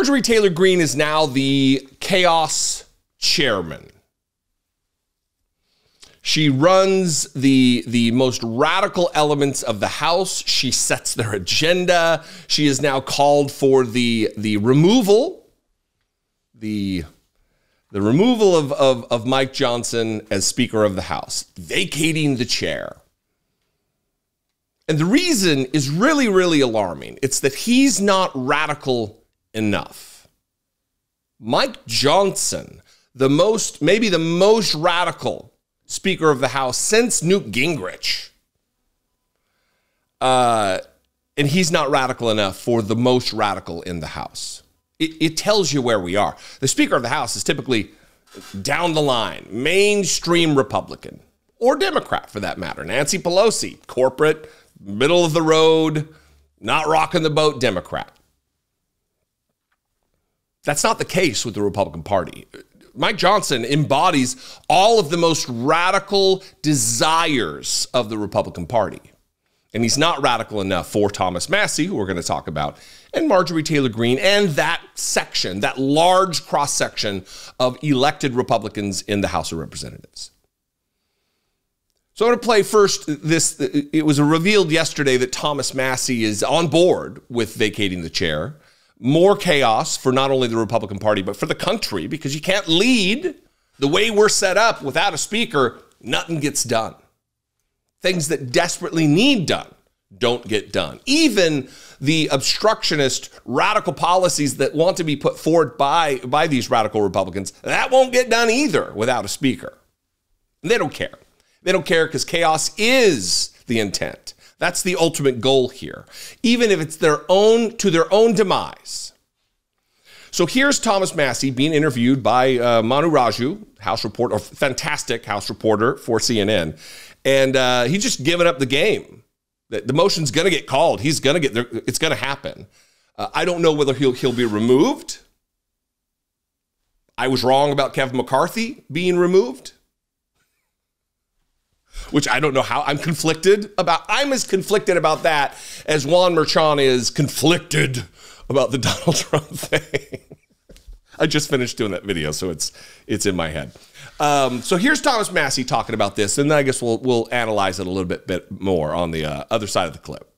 Marjorie Taylor Greene is now the chaos chairman. She runs the most radical elements of the House. She sets their agenda. She has now called for the removal of Mike Johnson as Speaker of the House, vacating the chair. And the reason is really, really alarming. It's that he's not radical enough. Mike Johnson, maybe the most radical Speaker of the House since Newt Gingrich. And he's not radical enough for the most radical in the House. It tells you where we are. The Speaker of the House is typically down the line, mainstream Republican or Democrat for that matter. Nancy Pelosi, corporate, middle of the road, not rocking the boat Democrat. That's not the case with the Republican Party. Mike Johnson embodies all of the most radical desires of the Republican Party. And he's not radical enough for Thomas Massie, who we're going to talk about, and Marjorie Taylor Greene, and that section, that large cross-section of elected Republicans in the House of Representatives. So I'm going to play first this. It was revealed yesterday that Thomas Massie is on board with vacating the chair. More chaos for not only the Republican Party, but for the country, because you can't lead the way we're set up without a speaker. Nothing gets done. Things that desperately need done don't get done. Even the obstructionist radical policies that want to be put forward by these radical Republicans, that won't get done either without a speaker. And they don't care. They don't care because chaos is the intent. That's the ultimate goal here, even if it's to their own demise. So here's Thomas Massie being interviewed by Manu Raju, House reporter, or fantastic House reporter for CNN, and he's just giving up the game. The motion's going to get called. He's going to get there. It's going to happen. I don't know whether he'll be removed. I was wrong about Kevin McCarthy being removed, which I don't know how. I'm conflicted about. I'm as conflicted about that as Juan Merchan is conflicted about the Donald Trump thing. I just finished doing that video, so it's in my head. So here's Thomas Massie talking about this, and then I guess we'll analyze it a little bit more on the other side of the clip.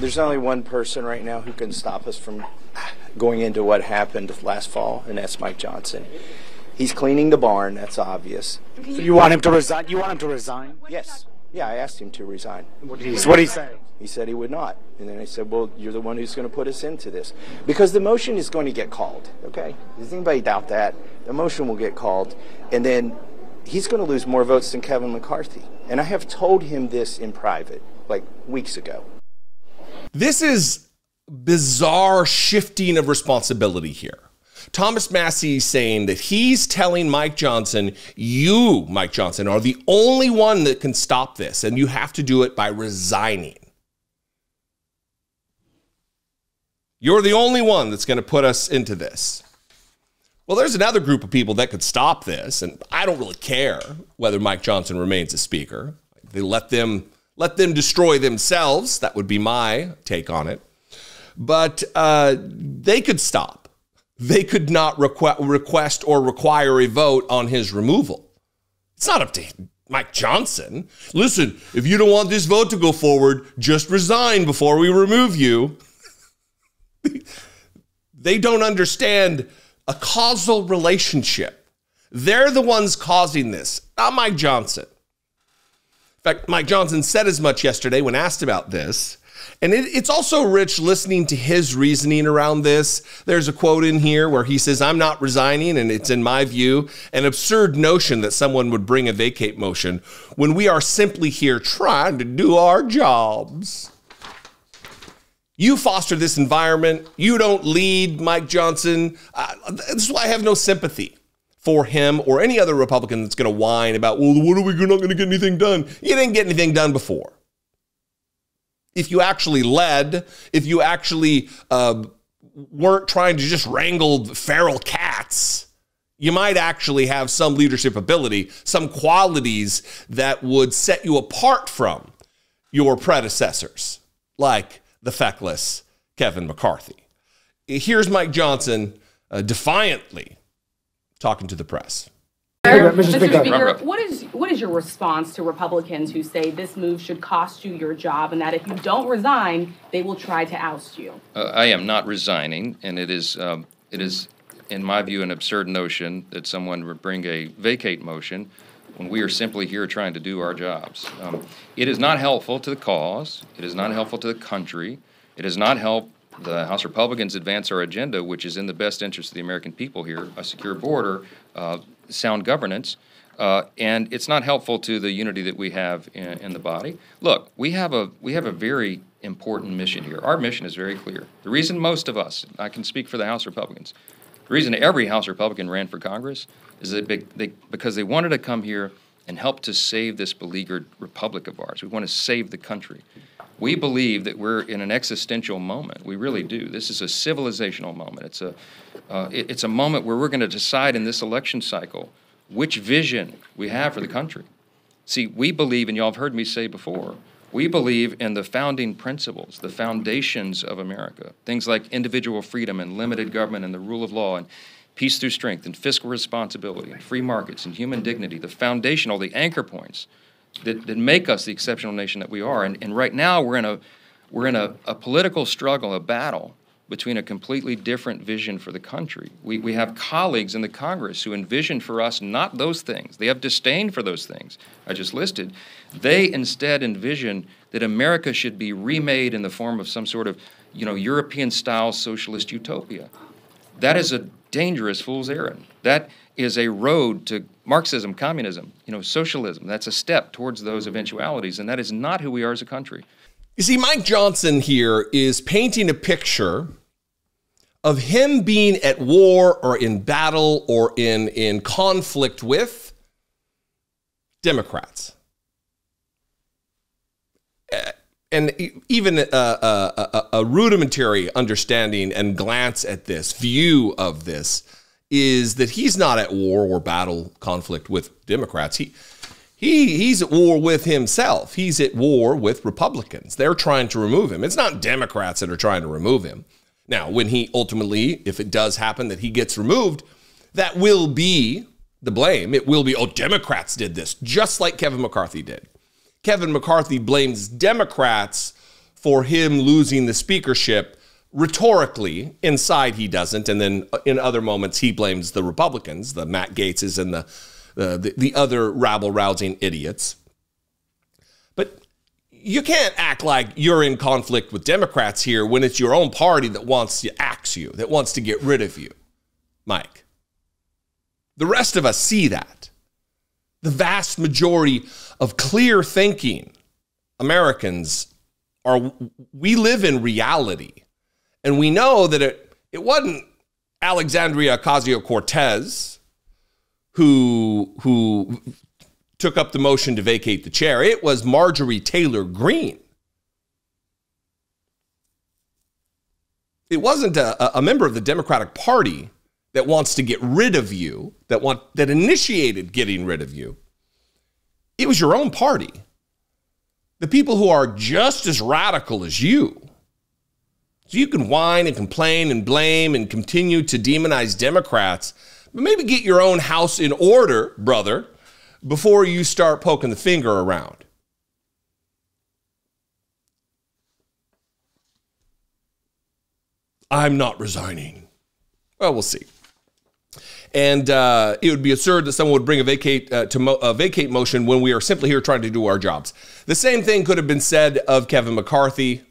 There's only one person right now who can stop us from going into what happened last fall, and that's Mike Johnson. He's cleaning the barn. That's obvious. So you want him to resign? You want him to resign? Yes. Yeah, I asked him to resign. What did he say? He said he would not. And then I said, well, you're the one who's going to put us into this. Because the motion is going to get called, okay? Does anybody doubt that? The motion will get called. And then he's going to lose more votes than Kevin McCarthy. And I have told him this in private, like weeks ago. This is bizarre shifting of responsibility here. Thomas Massie is saying that he's telling Mike Johnson, you, Mike Johnson, are the only one that can stop this, and you have to do it by resigning. You're the only one that's going to put us into this. Well, there's another group of people that could stop this, and I don't really care whether Mike Johnson remains a speaker. They let them destroy themselves. That would be my take on it. But they could stop. They could not request or require a vote on his removal. It's not up to Mike Johnson. Listen, if you don't want this vote to go forward, just resign before we remove you. They don't understand a causal relationship. They're the ones causing this, not Mike Johnson. In fact, Mike Johnson said as much yesterday when asked about this. And it's also rich listening to his reasoning around this. There's a quote in here where he says, I'm not resigning, and it's in my view, an absurd notion that someone would bring a vacate motion when we are simply here trying to do our jobs. You foster this environment. You don't lead, Mike Johnson. This is why I have no sympathy for him or any other Republican that's going to whine about, well, what are we not going to get anything done? You didn't get anything done before. If you actually led, if you actually weren't trying to just wrangle feral cats, you might actually have some leadership ability, some qualities that would set you apart from your predecessors, like the feckless Kevin McCarthy. Here's Mike Johnson defiantly talking to the press. Mr. Speaker, what is your response to Republicans who say this move should cost you your job and that if you don't resign, they will try to oust you? I am not resigning, and it is, in my view, an absurd notion that someone would bring a vacate motion when we are simply here trying to do our jobs. It is not helpful to the cause. It is not helpful to the country. It does not help the House Republicans advance our agenda, which is in the best interest of the American people here, a secure border, sound governance, and it's not helpful to the unity that we have in the body. Look, we have a very important mission here. Our mission is very clear. The reason most of us, I can speak for the House Republicans, the reason every House Republican ran for Congress is that because they wanted to come here and help to save this beleaguered republic of ours. We want to save the country. We believe that we're in an existential moment. We really do. This is a civilizational moment. It's a moment where we're going to decide in this election cycle which vision we have for the country. See, we believe, and y'all have heard me say before, we believe in the founding principles, the foundations of America, things like individual freedom and limited government and the rule of law and peace through strength and fiscal responsibility and free markets and human dignity, the foundational, the anchor points that make us the exceptional nation that we are. And right now we're in a political struggle, a battle between a completely different vision for the country. We have colleagues in the Congress who envision for us not those things. They have disdain for those things I just listed. They instead envision that America should be remade in the form of some sort of, European-style socialist utopia. That is a dangerous fool's errand. That is a road to Marxism, communism, socialism. That's a step towards those eventualities, and that is not who we are as a country. You see, Mike Johnson here is painting a picture of him being at war or in battle or in conflict with Democrats. And even a rudimentary understanding and glance at this, view of this, is that he's not at war or battle conflict with Democrats. He's at war with himself. He's at war with Republicans. They're trying to remove him. It's not Democrats that are trying to remove him. Now, when he ultimately, if it does happen that he gets removed, that will be the blame. It will be, oh, Democrats did this, just like Kevin McCarthy did. Kevin McCarthy blames Democrats for him losing the speakership. Rhetorically, inside he doesn't, and then in other moments he blames the Republicans, the Matt Gaetzes and the other rabble-rousing idiots. But you can't act like you're in conflict with Democrats here when it's your own party that wants to axe you, that wants to get rid of you, Mike. The rest of us see that. The vast majority of clear-thinking Americans we live in reality. And we know that it wasn't Alexandria Ocasio-Cortez who took up the motion to vacate the chair. It was Marjorie Taylor Greene. It wasn't a member of the Democratic Party that wants to get rid of you, that initiated getting rid of you. It was your own party. The people who are just as radical as you. So you can whine and complain and blame and continue to demonize Democrats, but maybe get your own house in order, brother, before you start poking the finger around. I'm not resigning. Well, we'll see. And it would be absurd that someone would bring a vacate motion when we are simply here trying to do our jobs. The same thing could have been said of Kevin McCarthy.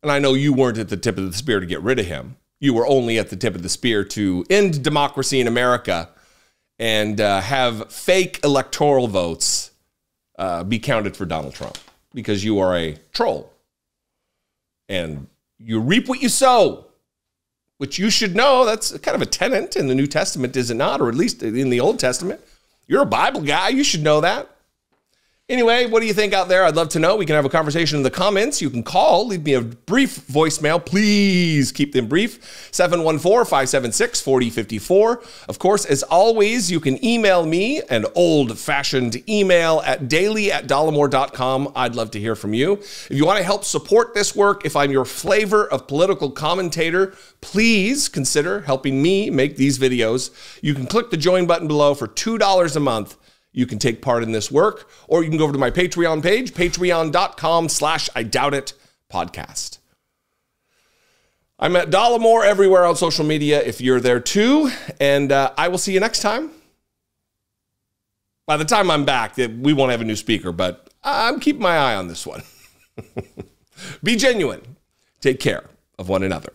And I know you weren't at the tip of the spear to get rid of him. You were only at the tip of the spear to end democracy in America and have fake electoral votes be counted for Donald Trump, because you are a troll. And you reap what you sow, which you should know. That's kind of a tenet in the New Testament, is it not? Or at least in the Old Testament. You're a Bible guy. You should know that. Anyway, what do you think out there? I'd love to know. We can have a conversation in the comments. You can call, leave me a brief voicemail. Please keep them brief. 714-576-4054. Of course, as always, you can email me an old-fashioned email at daily@dollamore.com. I'd love to hear from you. If you want to help support this work, if I'm your flavor of political commentator, please consider helping me make these videos. You can click the join button below for $2 a month. You can take part in this work, or you can go over to my Patreon page, patreon.com/I Doubt It Podcast. I'm at Dollamore everywhere on social media if you're there too. And I will see you next time. By the time I'm back, we won't have a new speaker, but I'm keeping my eye on this one. Be genuine. Take care of one another.